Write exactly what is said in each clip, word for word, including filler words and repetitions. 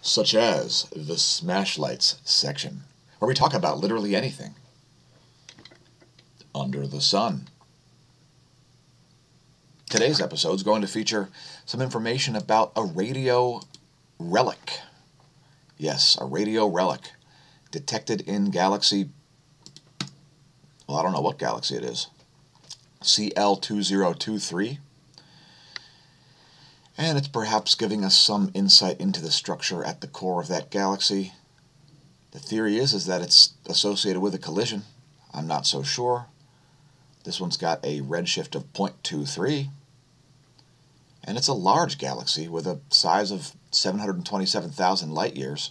such as the Smashlights section, where we talk about literally anything under the sun. Today's episode is going to feature some information about a radio relic. Yes, a radio relic detected in galaxy, well, I don't know what galaxy it is, C L two zero two three. And it's perhaps giving us some insight into the structure at the core of that galaxy. The theory is, is that it's associated with a collision. I'm not so sure. This one's got a redshift of zero point two three. And it's a large galaxy with a size of seven hundred twenty-seven thousand light years,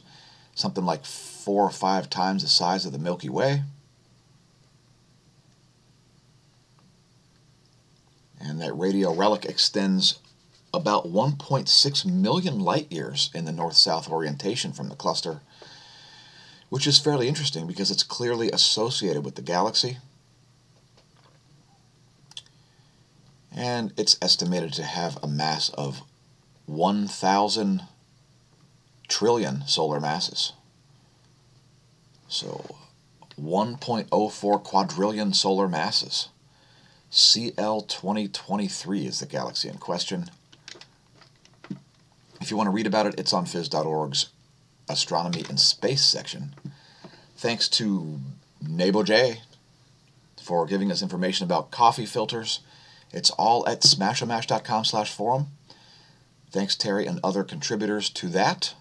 something like four or five times the size of the Milky Way. And that radio relic extends about one point six million light years in the north-south orientation from the cluster, which is fairly interesting because it's clearly associated with the galaxy. And it's estimated to have a mass of one thousand trillion solar masses. So one point zero four quadrillion solar masses. C L twenty twenty-three is the galaxy in question. If you want to read about it, it's on Fizz dot org's Astronomy and Space section. Thanks to Nabo J for giving us information about coffee filters. It's all at smashomash dot com slash forum. Thanks, Terry, and other contributors to that.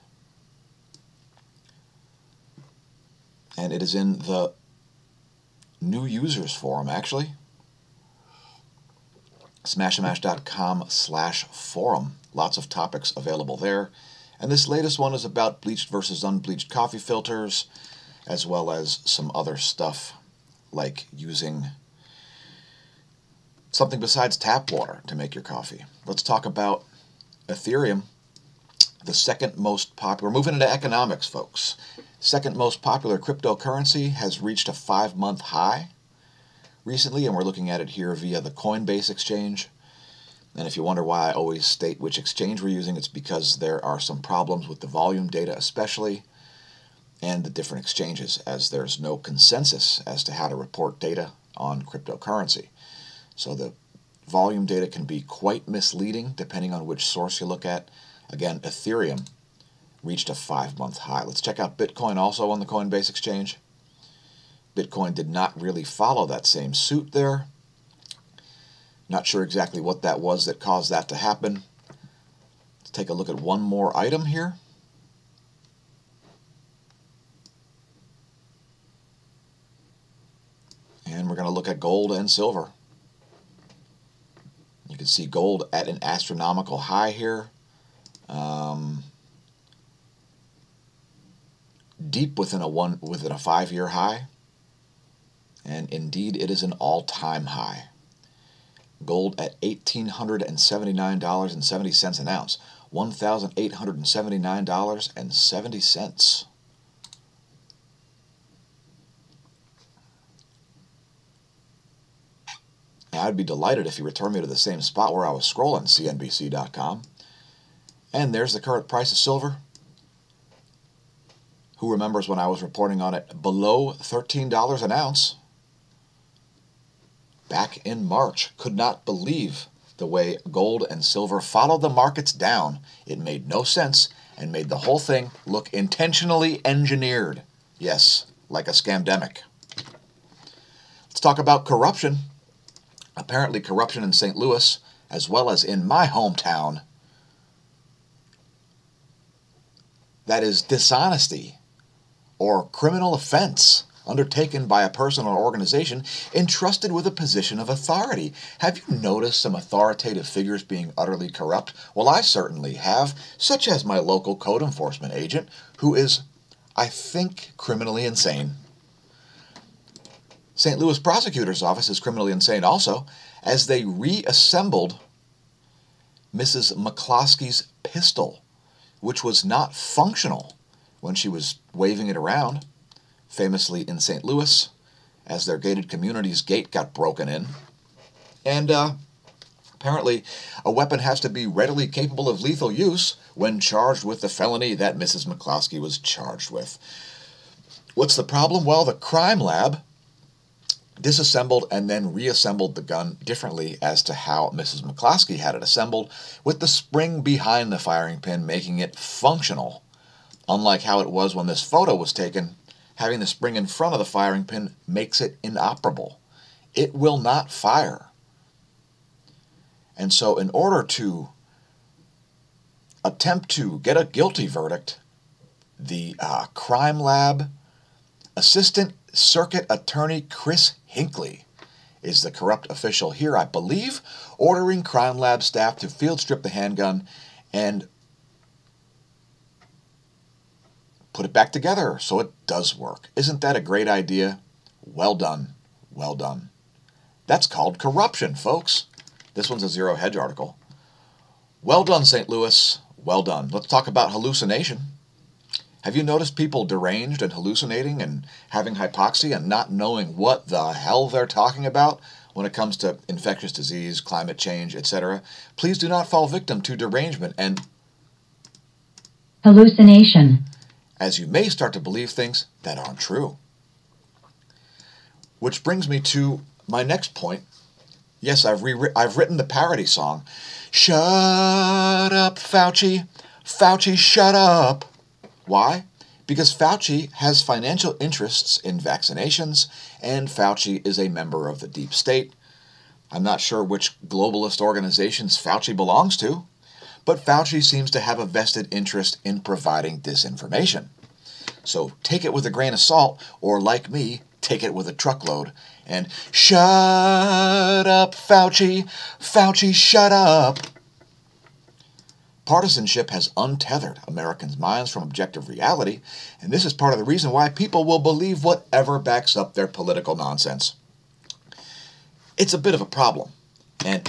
And it is in the New Users Forum, actually. smashomash dot com slash forum. Lots of topics available there. And this latest one is about bleached versus unbleached coffee filters, as well as some other stuff like using something besides tap water to make your coffee. Let's talk about Ethereum, the second most popular. We're moving into economics, folks. Second most popular cryptocurrency has reached a five-month high recently, and we're looking at it here via the Coinbase exchange. And if you wonder why I always state which exchange we're using, it's because there are some problems with the volume data especially, and the different exchanges, as there's no consensus as to how to report data on cryptocurrency. So the volume data can be quite misleading depending on which source you look at. Again, Ethereum reached a five-month high. Let's check out Bitcoin also on the Coinbase exchange. Bitcoin did not really follow that same suit there. Not sure exactly what that was that caused that to happen. Let's take a look at one more item here. And we're going to look at gold and silver. You can see gold at an astronomical high here. Um, deep within a one within a five-year high. And indeed, it is an all-time high. Gold at one thousand eight hundred seventy-nine dollars and seventy cents an ounce. one thousand eight hundred seventy-nine dollars and seventy cents. I'd be delighted if you returned me to the same spot where I was scrolling, C N B C dot com. And there's the current price of silver. Who remembers when I was reporting on it below thirteen dollars an ounce? Back in March, could not believe the way gold and silver followed the markets down. It made no sense and made the whole thing look intentionally engineered. Yes, like a scamdemic. Let's talk about corruption. Apparently corruption in Saint Louis, as well as in my hometown. That is dishonesty or criminal offense undertaken by a person or organization entrusted with a position of authority. Have you noticed some authoritative figures being utterly corrupt? Well, I certainly have, such as my local code enforcement agent, who is, I think, criminally insane. Saint Louis Prosecutor's Office is criminally insane also, as they reassembled Missus McCloskey's pistol, which was not functional when she was waving it around. Famously in Saint Louis, as their gated community's gate got broken in. And uh, Apparently, a weapon has to be readily capable of lethal use when charged with the felony that Missus McCloskey was charged with. What's the problem? Well, the crime lab disassembled and then reassembled the gun differently as to how Missus McCloskey had it assembled, with the spring behind the firing pin making it functional, unlike how it was when this photo was taken. Having the spring in front of the firing pin makes it inoperable. It will not fire. And so in order to attempt to get a guilty verdict, the uh, crime lab assistant circuit attorney Chris Hinckley is the corrupt official here, I believe, ordering crime lab staff to field strip the handgun and put it back together so it does work. Isn't that a great idea? Well done. Well done. That's called corruption, folks. This one's a Zero Hedge article. Well done, Saint Louis. Well done. Let's talk about hallucination. Have you noticed people deranged and hallucinating and having hypoxia and not knowing what the hell they're talking about when it comes to infectious disease, climate change, et cetera? Please do not fall victim to derangement and hallucination, as you may start to believe things that aren't true. Which brings me to my next point. Yes, I've re I've written the parody song. Shut up, Fauci. Fauci, shut up. Why? Because Fauci has financial interests in vaccinations, and Fauci is a member of the deep state. I'm not sure which globalist organizations Fauci belongs to, but Fauci seems to have a vested interest in providing disinformation. So take it with a grain of salt, or like me, take it with a truckload, and shut up, Fauci, Fauci, shut up. Partisanship has untethered Americans' minds from objective reality, and this is part of the reason why people will believe whatever backs up their political nonsense. It's a bit of a problem, and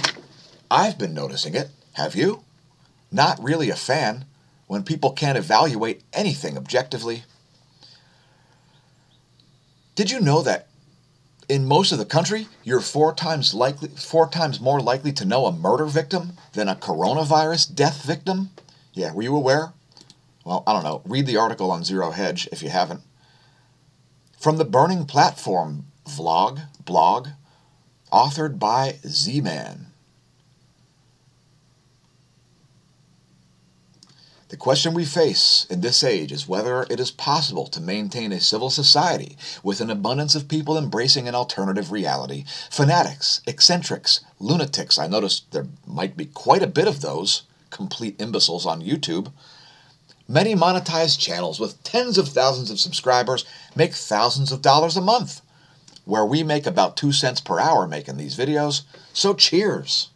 I've been noticing it. Have you? Not really a fan when people can't evaluate anything objectively. Did you know that in most of the country, you're four times likely, four times more likely to know a murder victim than a coronavirus death victim? Yeah, were you aware? Well, I don't know. Read the article on Zero Hedge if you haven't. From the Burning Platform Vlog Blog, authored by Z-Man. The question we face in this age is whether it is possible to maintain a civil society with an abundance of people embracing an alternative reality. Fanatics, eccentrics, lunatics. I noticed there might be quite a bit of those complete imbeciles on YouTube. Many monetized channels with tens of thousands of subscribers make thousands of dollars a month, where we make about two cents per hour making these videos. So cheers.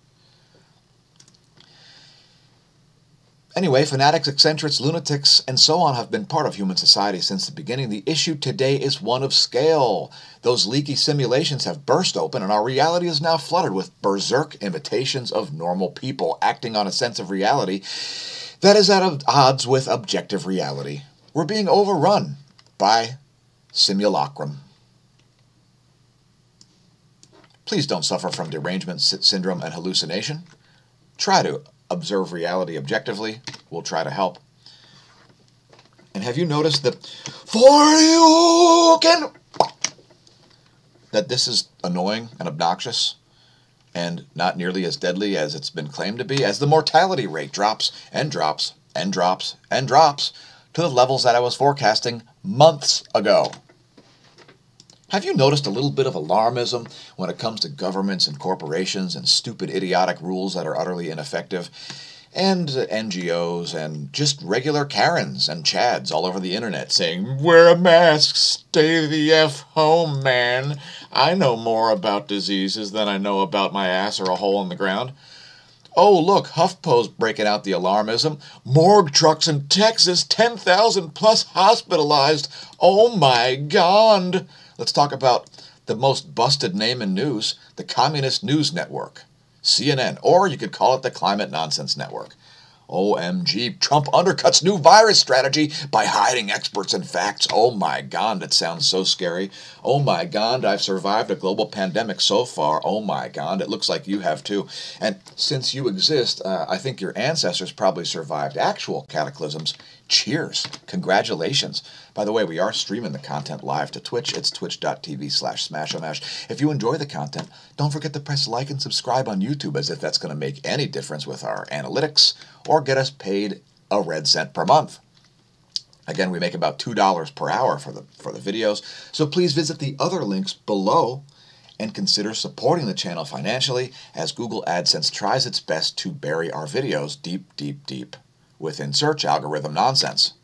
Anyway, fanatics, eccentrics, lunatics, and so on have been part of human society since the beginning. The issue today is one of scale. Those leaky simulations have burst open, and our reality is now flooded with berserk imitations of normal people acting on a sense of reality that is at odds with objective reality. We're being overrun by simulacrum. Please don't suffer from derangement syndrome and hallucination. Try to observe reality objectively. We'll try to help. And have you noticed that for you can that this is annoying and obnoxious and not nearly as deadly as it's been claimed to be, as the mortality rate drops and drops and drops and drops to the levels that I was forecasting months ago? Have you noticed a little bit of alarmism when it comes to governments and corporations and stupid, idiotic rules that are utterly ineffective, and N G Os and just regular Karens and Chads all over the internet saying, wear a mask, stay the F home, man. I know more about diseases than I know about my ass or a hole in the ground. Oh, look, HuffPo's breaking out the alarmism. Morgue trucks in Texas, ten thousand plus hospitalized. Oh, my God. Let's talk about the most busted name in news, the Communist News Network, C N N, or you could call it the Climate Nonsense Network. O M G, Trump undercuts new virus strategy by hiding experts and facts. Oh my God, that sounds so scary. Oh my God, I've survived a global pandemic so far. Oh my God, it looks like you have too. And since you exist, uh, I think your ancestors probably survived actual cataclysms. Cheers. Congratulations. By the way, we are streaming the content live to Twitch. It's twitch dot t v slash smashomash. If you enjoy the content, don't forget to press like and subscribe on YouTube, as if that's going to make any difference with our analytics or get us paid a red cent per month. Again, we make about two dollars per hour for the, for the videos, so please visit the other links below and consider supporting the channel financially as Google AdSense tries its best to bury our videos deep, deep, deep within search algorithm nonsense.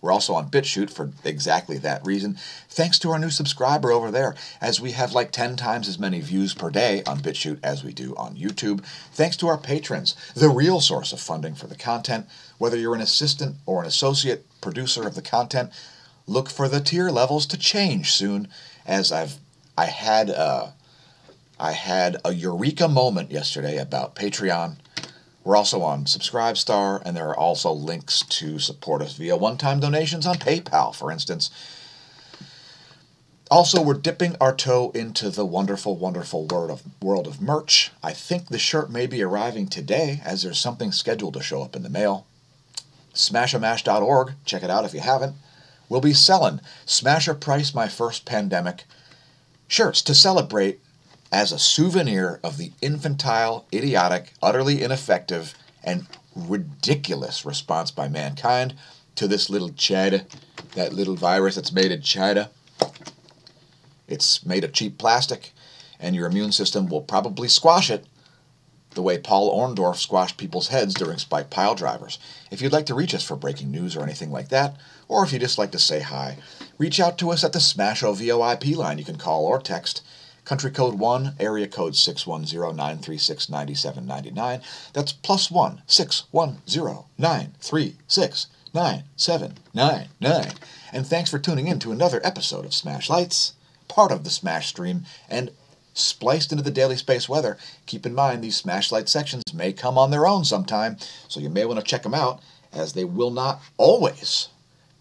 We're also on BitChute for exactly that reason, thanks to our new subscriber over there, as we have like ten times as many views per day on BitChute as we do on YouTube, thanks to our patrons, the real source of funding for the content. Whether you're an assistant or an associate producer of the content, look for the tier levels to change soon, as I've I had a, I had a eureka moment yesterday about Patreon. We're also on Subscribestar, and there are also links to support us via one-time donations on PayPal, for instance. Also, we're dipping our toe into the wonderful, wonderful world of, world of merch. I think the shirt may be arriving today, as there's something scheduled to show up in the mail. smashomash dot org, check it out if you haven't. We'll be selling Smasher Price My First Pandemic shirts to celebrate as a souvenir of the infantile, idiotic, utterly ineffective, and ridiculous response by mankind to this little China, that little virus that's made in China. It's made of cheap plastic, and your immune system will probably squash it the way Paul Orndorff squashed people's heads during spike pile drivers. If you'd like to reach us for breaking news or anything like that, or if you'd just like to say hi, reach out to us at the Smasho V O I P line. You can call or text country code one, area code six one zero, nine three six, nine seven nine nine. That's plus one, six one zero, nine three six, nine seven nine nine. And thanks for tuning in to another episode of Smash Lights, part of the Smash stream, and spliced into the daily space weather. Keep in mind, these Smash Light sections may come on their own sometime, so you may want to check them out, as they will not always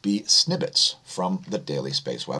be snippets from the daily space weather.